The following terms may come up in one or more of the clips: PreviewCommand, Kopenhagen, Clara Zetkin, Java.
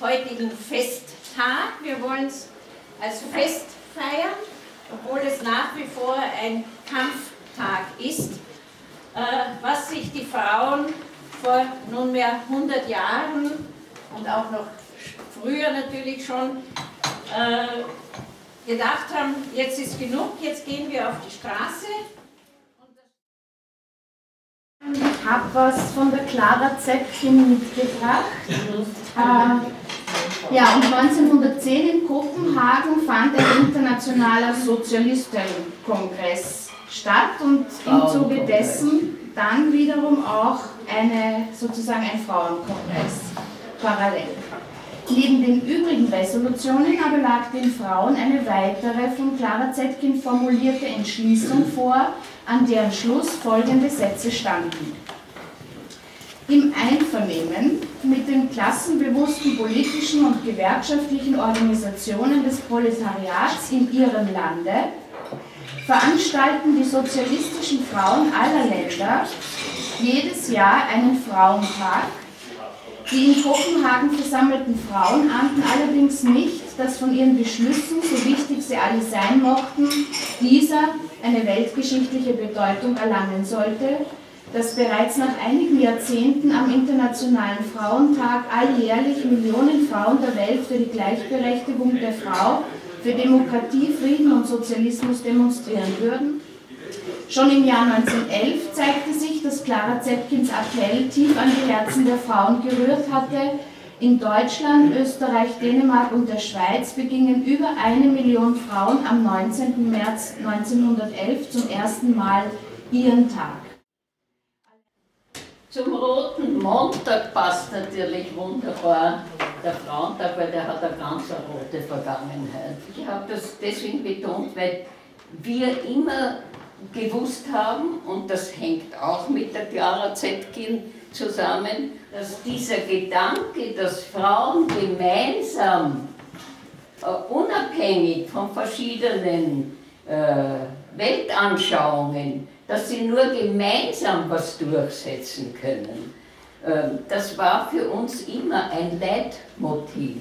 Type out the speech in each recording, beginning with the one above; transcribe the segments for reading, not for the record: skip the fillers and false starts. Heutigen Festtag. Wir wollen es als Fest feiern, obwohl es nach wie vor ein Kampftag ist, was sich die Frauen vor nunmehr 100 Jahren und auch noch früher natürlich schon gedacht haben, jetzt ist genug, jetzt gehen wir auf die Straße. Ich habe was von der Clara Zetkin mitgebracht. Ja, und 1910 in Kopenhagen fand ein internationaler Sozialistenkongress statt und im Zuge dessen dann wiederum auch sozusagen ein Frauenkongress parallel. Neben den übrigen Resolutionen aber lag den Frauen eine weitere von Clara Zetkin formulierte Entschließung vor, an deren Schluss folgende Sätze standen. Im Einvernehmen mit den klassenbewussten politischen und gewerkschaftlichen Organisationen des Proletariats in ihrem Lande veranstalten die sozialistischen Frauen aller Länder jedes Jahr einen Frauentag. Die in Kopenhagen versammelten Frauen ahnten allerdings nicht, dass von ihren Beschlüssen, so wichtig sie alle sein mochten, dieser eine weltgeschichtliche Bedeutung erlangen sollte, dass bereits nach einigen Jahrzehnten am Internationalen Frauentag alljährlich Millionen Frauen der Welt für die Gleichberechtigung der Frau, für Demokratie, Frieden und Sozialismus demonstrieren würden. Schon im Jahr 1911 zeigte sich, dass Clara Zetkins Appell tief an die Herzen der Frauen gerührt hatte. In Deutschland, Österreich, Dänemark und der Schweiz begingen über 1 Million Frauen am 19. März 1911 zum ersten Mal ihren Tag. Zum Roten Montag passt natürlich wunderbar der Frauentag, weil der hat eine ganz rote Vergangenheit. Ich habe das deswegen betont, weil wir immer gewusst haben, und das hängt auch mit der Clara Zetkin zusammen, dass dieser Gedanke, dass Frauen gemeinsam, unabhängig von verschiedenen Weltanschauungen, dass sie nur gemeinsam was durchsetzen können. Das war für uns immer ein Leitmotiv.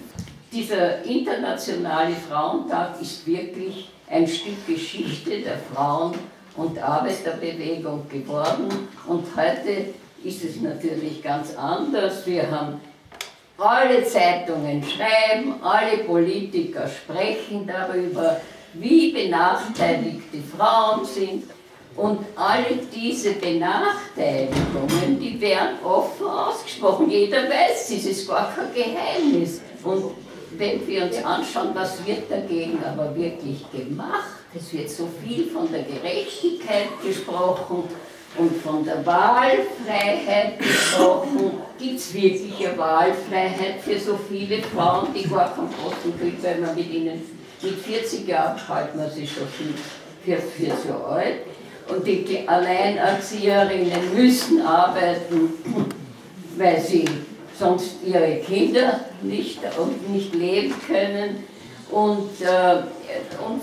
Dieser internationale Frauentag ist wirklich ein Stück Geschichte der Frauen und Arbeiterbewegung geworden. Und heute ist es natürlich ganz anders. Wir haben alle Zeitungen schreiben, alle Politiker sprechen darüber, wie benachteiligt die Frauen sind. Und alle diese Benachteiligungen, die werden offen ausgesprochen. Jeder weiß, es ist gar kein Geheimnis. Und wenn wir uns anschauen, was wird dagegen aber wirklich gemacht? Es wird so viel von der Gerechtigkeit gesprochen und von der Wahlfreiheit gesprochen. Gibt es wirklich eine Wahlfreiheit für so viele Frauen, die gar keinen Posten kriegen, weil man mit ihnen mit 40 Jahren hält man sie schon für so alt? Und die Alleinerzieherinnen müssen arbeiten, weil sie sonst ihre Kinder nicht leben können. Und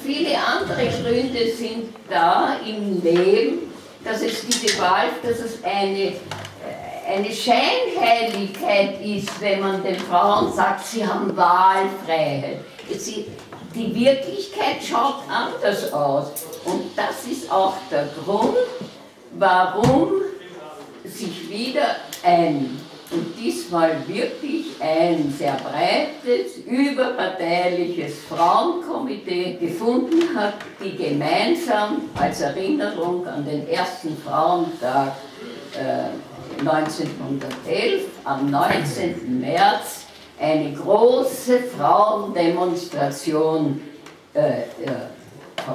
viele andere Gründe sind da im Leben, dass es diese Wahl, dass es eine Scheinheiligkeit ist, wenn man den Frauen sagt, sie haben Wahlfreiheit. Die Wirklichkeit schaut anders aus. Und das ist auch der Grund, warum sich wieder und diesmal wirklich ein sehr breites, überparteiliches Frauenkomitee gefunden hat, die gemeinsam als Erinnerung an den ersten Frauentag 1911 am 19. März eine große Frauendemonstration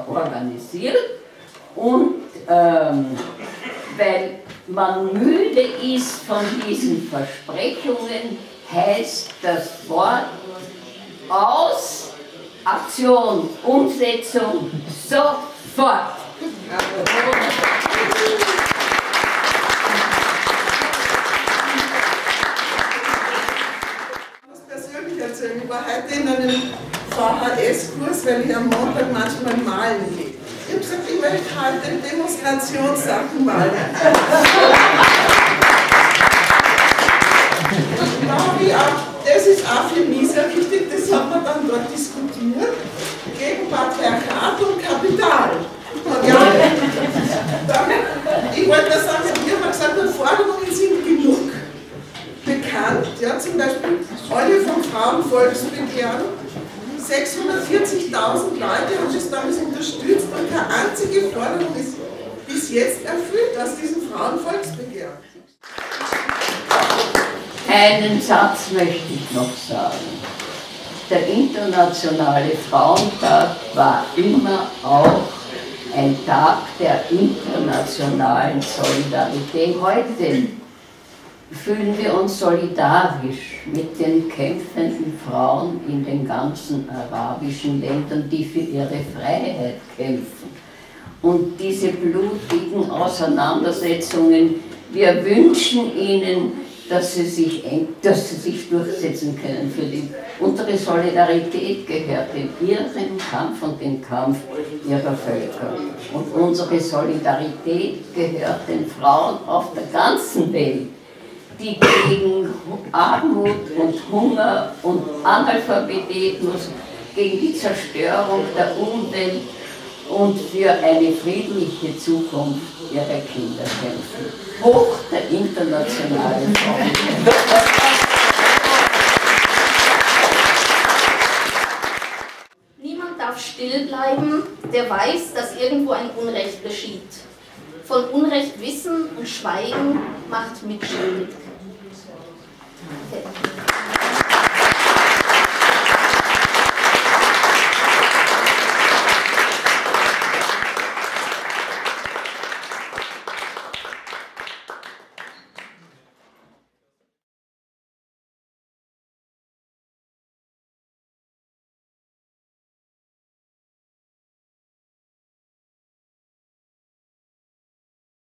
organisiert und weil man müde ist von diesen Versprechungen, heißt das Wort aus, Aktion, Umsetzung, sofort. weil ich am Montag manchmal malen gehe. Ich habe gesagt, ich möchte halt den Demonstrationssachen malen. Und glaube ich auch, das ist auch für mich sehr wichtig, das hat man dann dort diskutiert, gegen Patriarchat und Kapital. Und ja, dann, ich wollte das sagen, wir haben gesagt, die Forderungen sind genug bekannt, ja, zum Beispiel alle vom Frauenvolksbegehren. 640.000 Leute haben es damals unterstützt und keine einzige Forderung ist bis jetzt erfüllt aus diesem Frauenvolksbegehren. Einen Satz möchte ich noch sagen. Der Internationale Frauentag war immer auch ein Tag der internationalen Solidarität. Heute fühlen wir uns solidarisch mit den kämpfenden Frauen in den ganzen arabischen Ländern, die für ihre Freiheit kämpfen. Und diese blutigen Auseinandersetzungen, wir wünschen ihnen, dass sie sich durchsetzen können. Unsere Solidarität gehört in ihren Kampf und den Kampf ihrer Völker. Und unsere Solidarität gehört den Frauen auf der ganzen Welt, die gegen Armut und Hunger und Analphabetismus, gegen die Zerstörung der Umwelt und für eine friedliche Zukunft ihrer Kinder kämpfen. Hoch der internationale Frauenkampf. Niemand darf still bleiben, der weiß, dass irgendwo ein Unrecht geschieht. Von Unrecht wissen und schweigen macht mitschuldig. Okay.